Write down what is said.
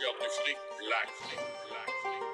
L'affaire du flic, black flic, black flic.